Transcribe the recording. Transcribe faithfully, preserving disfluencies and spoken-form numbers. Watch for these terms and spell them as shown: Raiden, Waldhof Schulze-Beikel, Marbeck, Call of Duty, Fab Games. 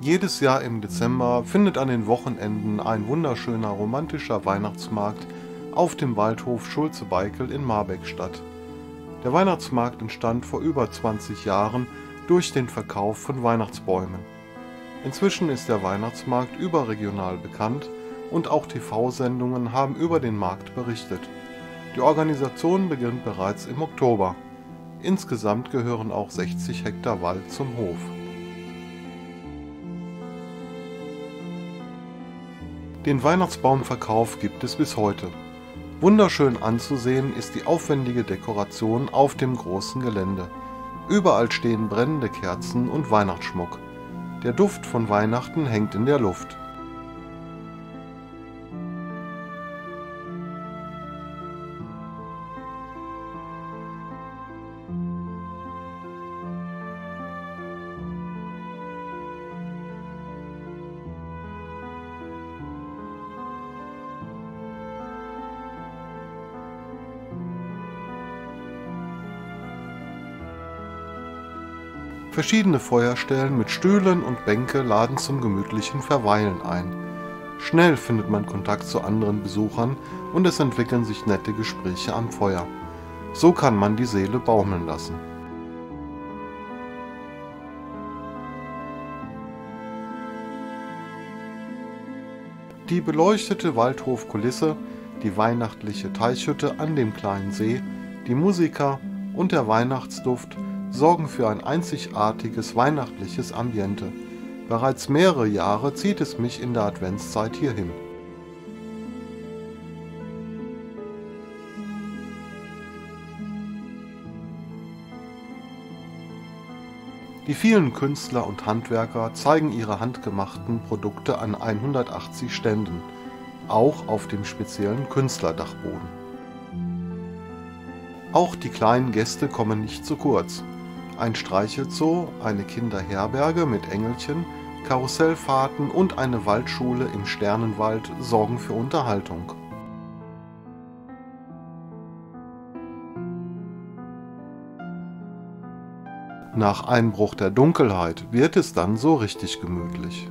Jedes Jahr im Dezember findet an den Wochenenden ein wunderschöner romantischer Weihnachtsmarkt auf dem Waldhof Schulze-Beikel in Marbeck statt. Der Weihnachtsmarkt entstand vor über zwanzig Jahren durch den Verkauf von Weihnachtsbäumen. Inzwischen ist der Weihnachtsmarkt überregional bekannt und auch T V-Sendungen haben über den Markt berichtet. Die Organisation beginnt bereits im Oktober. Insgesamt gehören auch sechzig Hektar Wald zum Hof. Den Weihnachtsbaumverkauf gibt es bis heute. Wunderschön anzusehen ist die aufwendige Dekoration auf dem großen Gelände. Überall stehen brennende Kerzen und Weihnachtsschmuck. Der Duft von Weihnachten hängt in der Luft. Verschiedene Feuerstellen mit Stühlen und Bänke laden zum gemütlichen Verweilen ein. Schnell findet man Kontakt zu anderen Besuchern und es entwickeln sich nette Gespräche am Feuer. So kann man die Seele baumeln lassen. Die beleuchtete Waldhofkulisse, die weihnachtliche Teichhütte an dem kleinen See, die Musiker und der Weihnachtsduft sorgen für ein einzigartiges weihnachtliches Ambiente. Bereits mehrere Jahre zieht es mich in der Adventszeit hierhin. Die vielen Künstler und Handwerker zeigen ihre handgemachten Produkte an hundertachtzig Ständen, auch auf dem speziellen Künstlerdachboden. Auch die kleinen Gäste kommen nicht zu kurz. Ein Streichelzoo, eine Kinderherberge mit Engelchen, Karussellfahrten und eine Waldschule im Sternenwald sorgen für Unterhaltung. Nach Einbruch der Dunkelheit wird es dann so richtig gemütlich.